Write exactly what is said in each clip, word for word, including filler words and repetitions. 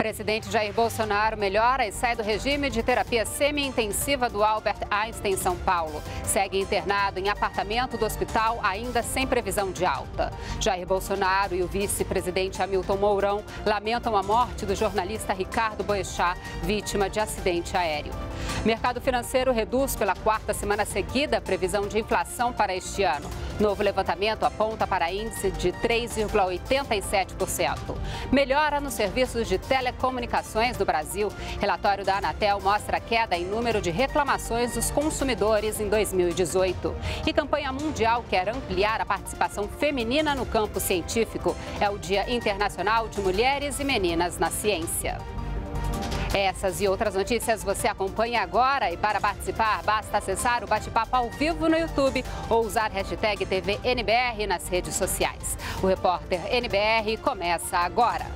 Presidente Jair Bolsonaro melhora e sai do regime de terapia semi-intensiva do Albert Einstein, em São Paulo. Segue internado em apartamento do hospital, ainda sem previsão de alta. Jair Bolsonaro e o vice-presidente Hamilton Mourão lamentam a morte do jornalista Ricardo Boechat, vítima de acidente aéreo. Mercado financeiro reduz pela quarta semana seguida a previsão de inflação para este ano. Novo levantamento aponta para índice de três vírgula oitenta e sete por cento. Melhora nos serviços de telecomunicações do Brasil. Relatório da Anatel mostra queda em número de reclamações dos consumidores em dois mil e dezoito. E campanha mundial quer ampliar a participação feminina no campo científico. É o Dia Internacional de Mulheres e Meninas na Ciência. Essas e outras notícias você acompanha agora e para participar basta acessar o bate-papo ao vivo no YouTube ou usar hashtag T V N B R nas redes sociais. O Repórter N B R começa agora.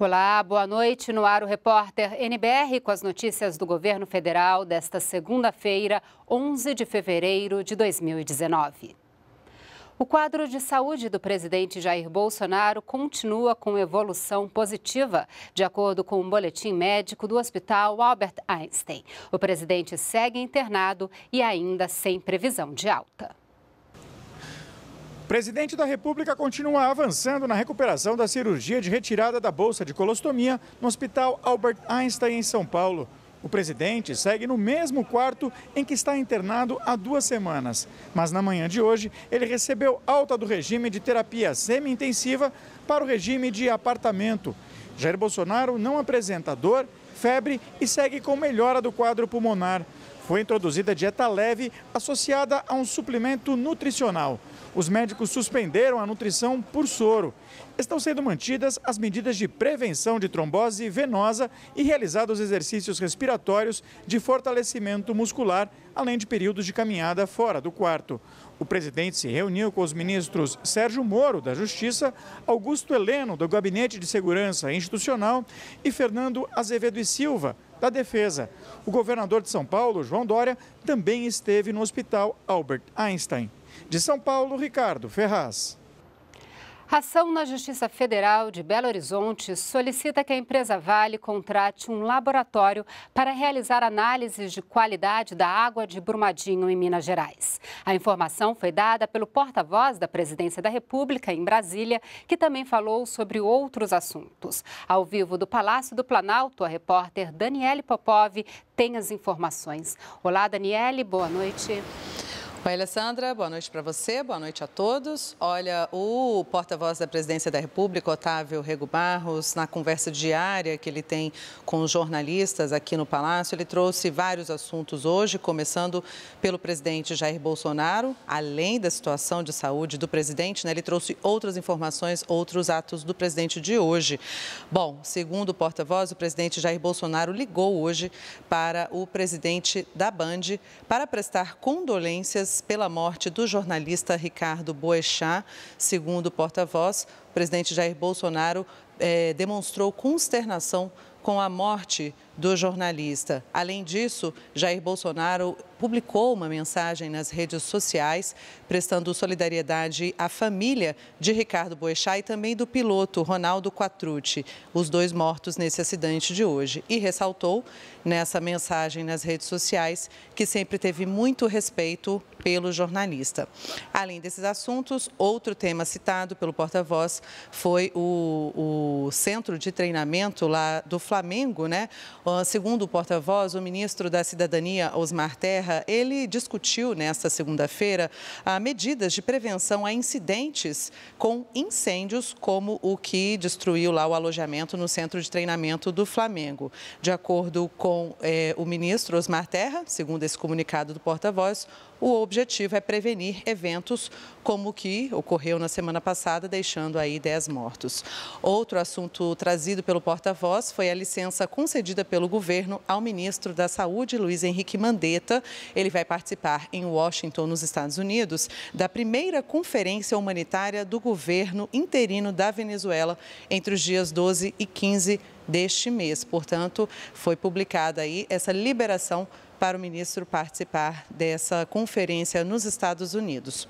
Olá, boa noite. No ar o Repórter N B R com as notícias do governo federal desta segunda-feira, onze de fevereiro de dois mil e dezenove. O quadro de saúde do presidente Jair Bolsonaro continua com evolução positiva, de acordo com um boletim médico do Hospital Albert Einstein. O presidente segue internado e ainda sem previsão de alta. O presidente da República continua avançando na recuperação da cirurgia de retirada da bolsa de colostomia no Hospital Albert Einstein, em São Paulo. O presidente segue no mesmo quarto em que está internado há duas semanas. Mas na manhã de hoje, ele recebeu alta do regime de terapia semi-intensiva para o regime de apartamento. Jair Bolsonaro não apresenta dor, febre e segue com melhora do quadro pulmonar. Foi introduzida dieta leve associada a um suplemento nutricional. Os médicos suspenderam a nutrição por soro. Estão sendo mantidas as medidas de prevenção de trombose venosa e realizados exercícios respiratórios de fortalecimento muscular, além de períodos de caminhada fora do quarto. O presidente se reuniu com os ministros Sérgio Moro, da Justiça, Augusto Heleno, do Gabinete de Segurança Institucional, e Fernando Azevedo e Silva, da Defesa. O governador de São Paulo, João Dória, também esteve no Hospital Albert Einstein. De São Paulo, Ricardo Ferraz. Ação na Justiça Federal de Belo Horizonte solicita que a empresa Vale contrate um laboratório para realizar análises de qualidade da água de Brumadinho, em Minas Gerais. A informação foi dada pelo porta-voz da Presidência da República, em Brasília, que também falou sobre outros assuntos. Ao vivo do Palácio do Planalto, a repórter Daniele Popov tem as informações. Olá, Daniele, boa noite. Oi, Alessandra, boa noite para você, boa noite a todos. Olha, o porta-voz da Presidência da República, Otávio Rego Barros, na conversa diária que ele tem com os jornalistas aqui no Palácio, ele trouxe vários assuntos hoje, começando pelo presidente Jair Bolsonaro. Além da situação de saúde do presidente, né, ele trouxe outras informações, outros atos do presidente de hoje. Bom, segundo o porta-voz, o presidente Jair Bolsonaro ligou hoje para o presidente da Band para prestar condolências pela morte do jornalista Ricardo Boechat. Segundo o porta-voz, o presidente Jair Bolsonaro eh, demonstrou consternação com a morte do jornalista. Além disso, Jair Bolsonaro publicou uma mensagem nas redes sociais, prestando solidariedade à família de Ricardo Boechat e também do piloto Ronaldo Quatruti, os dois mortos nesse acidente de hoje. E ressaltou nessa mensagem nas redes sociais que sempre teve muito respeito pelo jornalista. Além desses assuntos, outro tema citado pelo porta-voz foi o, o centro de treinamento lá do Flamengo, né? Segundo o porta-voz, o ministro da Cidadania, Osmar Terra, ele discutiu nesta segunda-feira medidas de prevenção a incidentes com incêndios, como o que destruiu lá o alojamento no centro de treinamento do Flamengo. De acordo com eh, o ministro Osmar Terra, segundo esse comunicado do porta-voz, o objetivo é prevenir eventos como o que ocorreu na semana passada, deixando aí dez mortos. Outro assunto trazido pelo porta-voz foi a licença concedida pelo governo ao ministro da Saúde, Luiz Henrique Mandetta. Ele vai participar em Washington, nos Estados Unidos, da primeira conferência humanitária do governo interino da Venezuela entre os dias doze e quinze deste mês. Portanto, foi publicada aí essa liberação para o ministro participar dessa conferência nos Estados Unidos.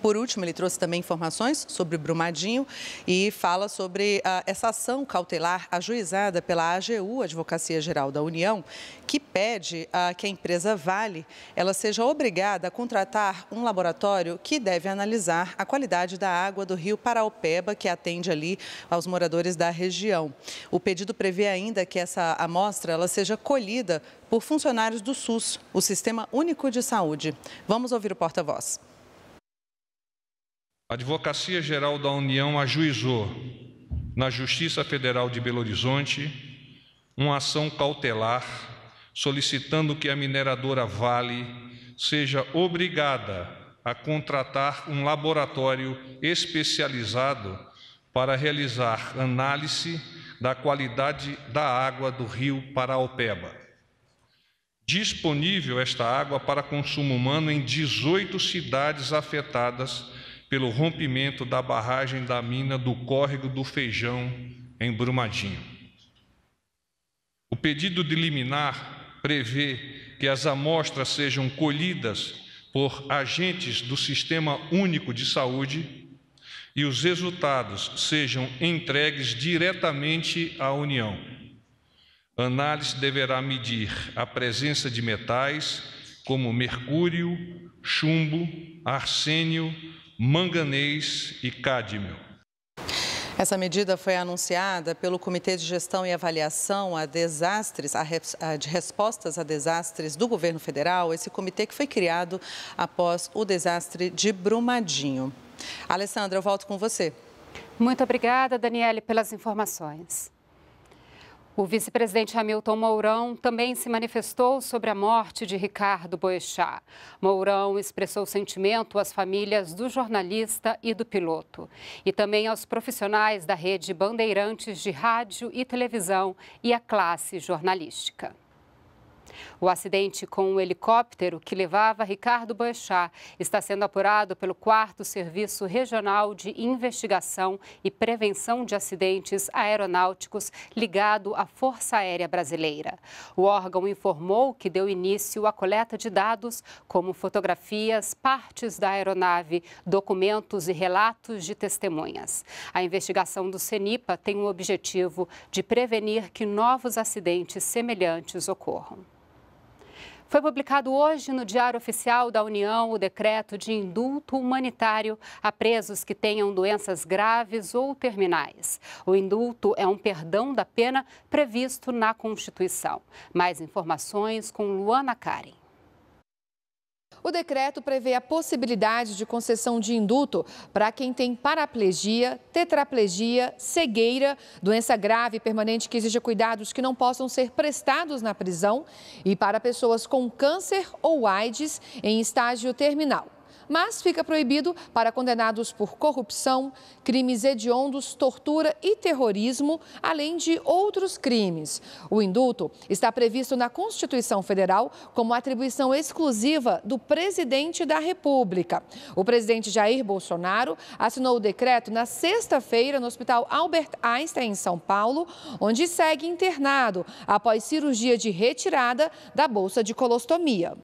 Por último, ele trouxe também informações sobre Brumadinho e fala sobre ah, essa ação cautelar ajuizada pela A G U, Advocacia Geral da União, que pede ah, que a empresa Vale ela seja obrigada a contratar um laboratório que deve analisar a qualidade da água do rio Paraopeba, que atende ali aos moradores da região. O pedido prevê ainda que essa amostra ela seja colhida por funcionários do SUS, o Sistema Único de Saúde. Vamos ouvir o porta-voz. A Advocacia Geral da União ajuizou, na Justiça Federal de Belo Horizonte, uma ação cautelar solicitando que a mineradora Vale seja obrigada a contratar um laboratório especializado para realizar análise da qualidade da água do rio Paraopeba. Disponível esta água para consumo humano em dezoito cidades afetadas pelo rompimento da barragem da mina do Córrego do Feijão, em Brumadinho. O pedido de liminar prevê que as amostras sejam colhidas por agentes do Sistema Único de Saúde e os resultados sejam entregues diretamente à União. A análise deverá medir a presença de metais como mercúrio, chumbo, arsênio, manganês e cádmio. Essa medida foi anunciada pelo Comitê de Gestão e Avaliação a Desastres, a, a, de Respostas a Desastres do Governo Federal, esse comitê que foi criado após o desastre de Brumadinho. Alessandra, eu volto com você. Muito obrigada, Daniele, pelas informações. O vice-presidente Hamilton Mourão também se manifestou sobre a morte de Ricardo Boechat. Mourão expressou sentimento às famílias do jornalista e do piloto e também aos profissionais da rede Bandeirantes de rádio e televisão e à classe jornalística. O acidente com o helicóptero que levava Ricardo Boechat está sendo apurado pelo Quarto Serviço Regional de Investigação e Prevenção de Acidentes Aeronáuticos, ligado à Força Aérea Brasileira. O órgão informou que deu início à coleta de dados, como fotografias, partes da aeronave, documentos e relatos de testemunhas. A investigação do CENIPA tem o objetivo de prevenir que novos acidentes semelhantes ocorram. Foi publicado hoje no Diário Oficial da União o decreto de indulto humanitário a presos que tenham doenças graves ou terminais. O indulto é um perdão da pena previsto na Constituição. Mais informações com Luana Karen. O decreto prevê a possibilidade de concessão de indulto para quem tem paraplegia, tetraplegia, cegueira, doença grave permanente que exige cuidados que não possam ser prestados na prisão e para pessoas com câncer ou AIDS em estágio terminal. Mas fica proibido para condenados por corrupção, crimes hediondos, tortura e terrorismo, além de outros crimes. O indulto está previsto na Constituição Federal como atribuição exclusiva do presidente da República. O presidente Jair Bolsonaro assinou o decreto na sexta-feira no Hospital Albert Einstein, em São Paulo, onde segue internado após cirurgia de retirada da bolsa de colostomia.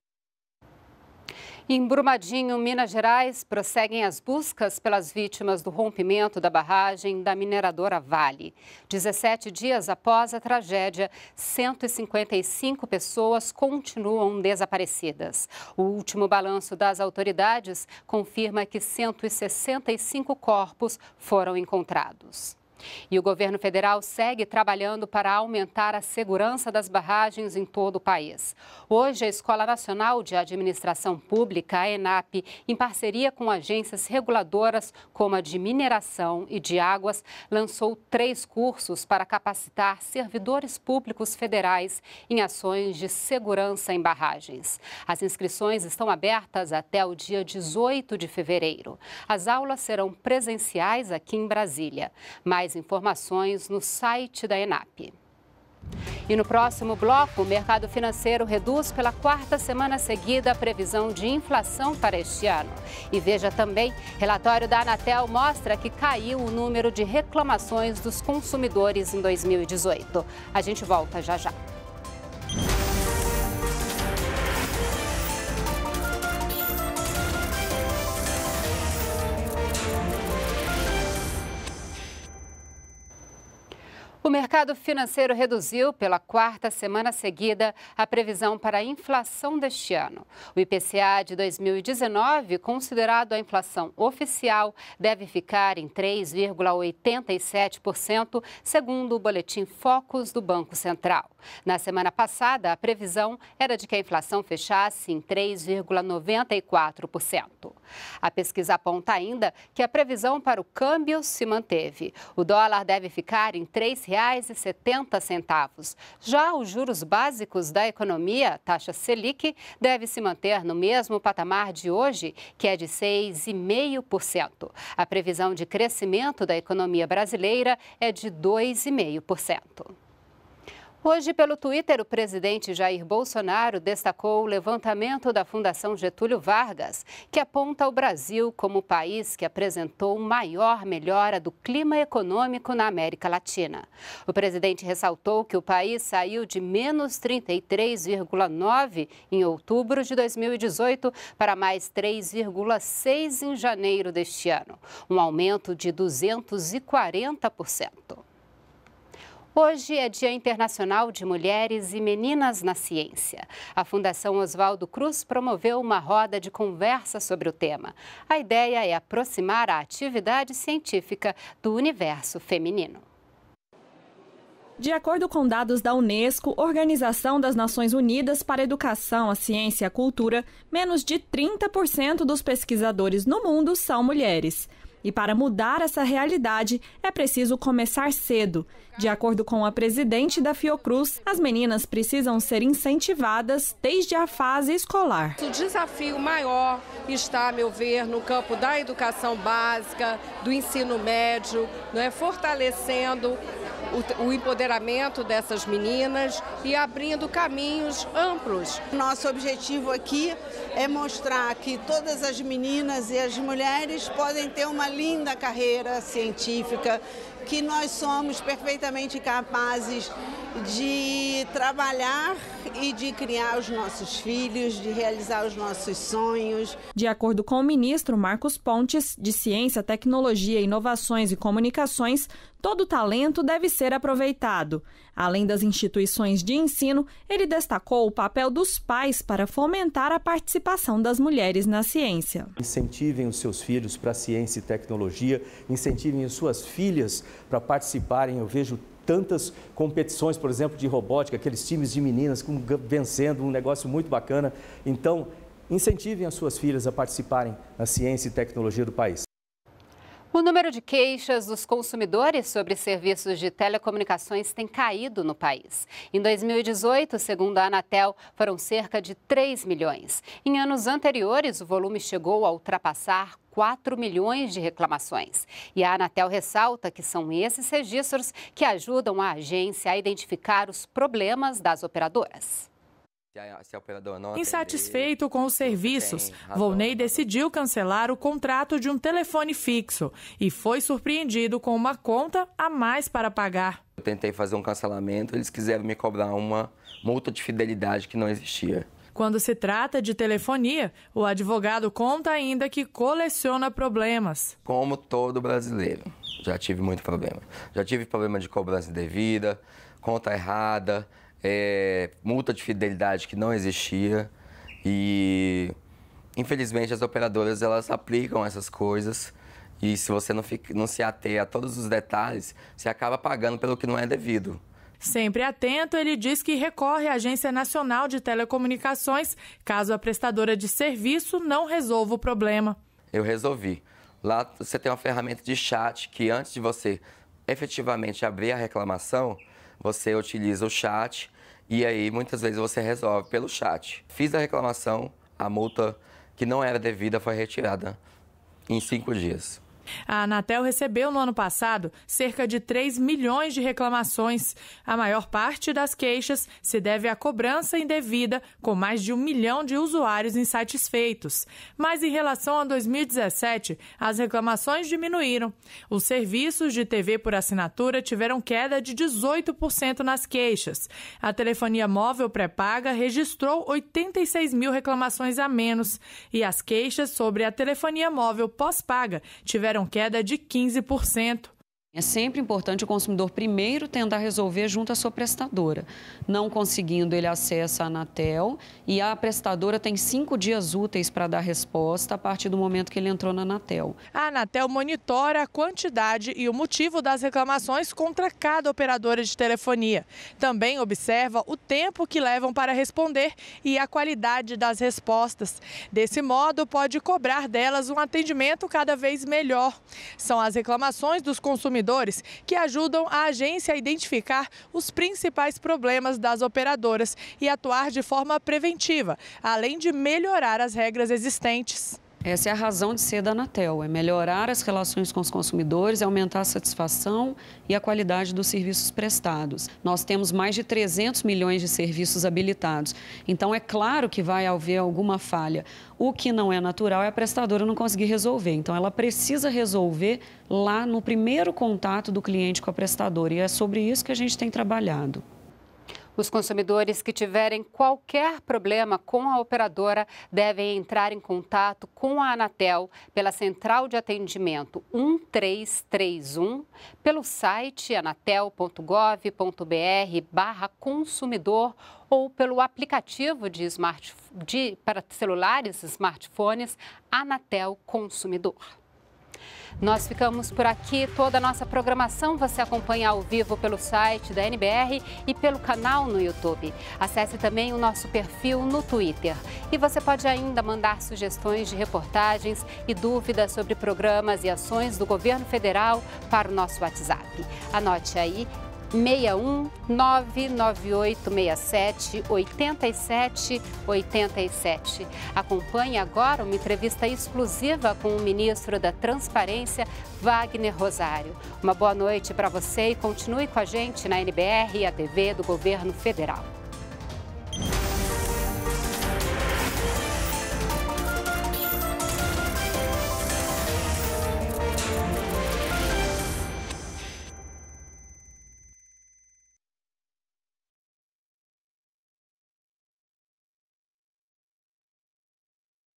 Em Brumadinho, Minas Gerais, prosseguem as buscas pelas vítimas do rompimento da barragem da mineradora Vale. dezessete dias após a tragédia, cento e cinquenta e cinco pessoas continuam desaparecidas. O último balanço das autoridades confirma que cento e sessenta e cinco corpos foram encontrados. E o governo federal segue trabalhando para aumentar a segurança das barragens em todo o país. Hoje, a Escola Nacional de Administração Pública, a ENAP, em parceria com agências reguladoras como a de mineração e de águas, lançou três cursos para capacitar servidores públicos federais em ações de segurança em barragens. As inscrições estão abertas até o dia dezoito de fevereiro. As aulas serão presenciais aqui em Brasília. Mais informações no site da ENAP. E no próximo bloco, o mercado financeiro reduz pela quarta semana seguida a previsão de inflação para este ano. E veja também, relatório da Anatel mostra que caiu o número de reclamações dos consumidores em dois mil e dezoito. A gente volta já já. O mercado financeiro reduziu pela quarta semana seguida a previsão para a inflação deste ano. O I P C A de dois mil e dezenove, considerado a inflação oficial, deve ficar em três vírgula oitenta e sete por cento, segundo o boletim Focus do Banco Central. Na semana passada, a previsão era de que a inflação fechasse em três vírgula noventa e quatro por cento. A pesquisa aponta ainda que a previsão para o câmbio se manteve. O dólar deve ficar em três reais e setenta centavos. Já os juros básicos da economia, taxa Selic, deve se manter no mesmo patamar de hoje, que é de seis vírgula cinco por cento. A previsão de crescimento da economia brasileira é de dois vírgula cinco por cento. Hoje, pelo Twitter, o presidente Jair Bolsonaro destacou o levantamento da Fundação Getúlio Vargas, que aponta o Brasil como o país que apresentou maior melhora do clima econômico na América Latina. O presidente ressaltou que o país saiu de menos trinta e três vírgula nove por cento em outubro de dois mil e dezoito para mais três vírgula seis por cento em janeiro deste ano, um aumento de duzentos e quarenta por cento. Hoje é Dia Internacional de Mulheres e Meninas na Ciência. A Fundação Oswaldo Cruz promoveu uma roda de conversa sobre o tema. A ideia é aproximar a atividade científica do universo feminino. De acordo com dados da Unesco, Organização das Nações Unidas para a Educação, a Ciência e a Cultura, menos de trinta por cento dos pesquisadores no mundo são mulheres. E para mudar essa realidade, é preciso começar cedo. De acordo com a presidente da Fiocruz, as meninas precisam ser incentivadas desde a fase escolar. O desafio maior está, a meu ver, no campo da educação básica, do ensino médio, né, fortalecendo o, o empoderamento dessas meninas e abrindo caminhos amplos. Nosso objetivo aqui é mostrar que todas as meninas e as mulheres podem ter uma linda carreira científica, que nós somos perfeitamente capazes de trabalhar e de criar os nossos filhos, de realizar os nossos sonhos. De acordo com o ministro Marcos Pontes, de Ciência, Tecnologia, Inovações e Comunicações, todo talento deve ser aproveitado. Além das instituições de ensino, ele destacou o papel dos pais para fomentar a participação das mulheres na ciência. Incentivem os seus filhos para ciência e tecnologia, incentivem as suas filhas para participarem. Eu vejo tantas competições, por exemplo, de robótica, aqueles times de meninas vencendo, um negócio muito bacana. Então, incentivem as suas filhas a participarem na ciência e tecnologia do país. O número de queixas dos consumidores sobre serviços de telecomunicações tem caído no país. Em dois mil e dezoito, segundo a Anatel, foram cerca de três milhões. Em anos anteriores, o volume chegou a ultrapassar quatro milhões de reclamações. E a Anatel ressalta que são esses registros que ajudam a agência a identificar os problemas das operadoras. Insatisfeito com os serviços, Volney decidiu cancelar o contrato de um telefone fixo e foi surpreendido com uma conta a mais para pagar. Eu tentei fazer um cancelamento, eles quiseram me cobrar uma multa de fidelidade que não existia. Quando se trata de telefonia, o advogado conta ainda que coleciona problemas. Como todo brasileiro, já tive muito problema. Já tive problema de cobrança indevida, conta errada, É, multa de fidelidade que não existia e, infelizmente, as operadoras elas aplicam essas coisas e se você não, fica, não se ater a todos os detalhes, você acaba pagando pelo que não é devido. Sempre atento, ele diz que recorre à Agência Nacional de Telecomunicações caso a prestadora de serviço não resolva o problema. Eu resolvi. Lá você tem uma ferramenta de chat que antes de você efetivamente abrir a reclamação, você utiliza o chat e aí muitas vezes você resolve pelo chat. Fiz a reclamação, a multa que não era devida foi retirada em cinco dias. A Anatel recebeu no ano passado cerca de três milhões de reclamações. A maior parte das queixas se deve à cobrança indevida, com mais de um milhão de usuários insatisfeitos. Mas em relação a dois mil e dezessete, as reclamações diminuíram. Os serviços de T V por assinatura tiveram queda de dezoito por cento nas queixas. A telefonia móvel pré-paga registrou oitenta e seis mil reclamações a menos e as queixas sobre a telefonia móvel pós-paga tiveram queda de quinze por cento. É sempre importante o consumidor primeiro tentar resolver junto à sua prestadora. Não conseguindo, ele acessa a Anatel e a prestadora tem cinco dias úteis para dar resposta a partir do momento que ele entrou na Anatel. A Anatel monitora a quantidade e o motivo das reclamações contra cada operadora de telefonia. Também observa o tempo que levam para responder e a qualidade das respostas. Desse modo, pode cobrar delas um atendimento cada vez melhor. São as reclamações dos consumidores que ajudam a agência a identificar os principais problemas das operadoras e atuar de forma preventiva, além de melhorar as regras existentes. Essa é a razão de ser da Anatel, é melhorar as relações com os consumidores, aumentar a satisfação e a qualidade dos serviços prestados. Nós temos mais de trezentos milhões de serviços habilitados, então é claro que vai haver alguma falha. O que não é natural é a prestadora não conseguir resolver, então ela precisa resolver lá no primeiro contato do cliente com a prestadora e é sobre isso que a gente tem trabalhado. Os consumidores que tiverem qualquer problema com a operadora devem entrar em contato com a Anatel pela central de atendimento um três três um, pelo site anatel ponto gov ponto br barra consumidor ou pelo aplicativo de smart, de, para celulares e smartphones Anatel Consumidor. Nós ficamos por aqui. Toda a nossa programação você acompanha ao vivo pelo site da N B R e pelo canal no YouTube. Acesse também o nosso perfil no Twitter. E você pode ainda mandar sugestões de reportagens e dúvidas sobre programas e ações do governo federal para o nosso WhatsApp. Anote aí, seis um nove nove oito seis sete oito sete oito sete. Acompanhe agora uma entrevista exclusiva com o ministro da Transparência, Wagner Rosário. Uma boa noite para você e continue com a gente na N B R e a T V do Governo Federal.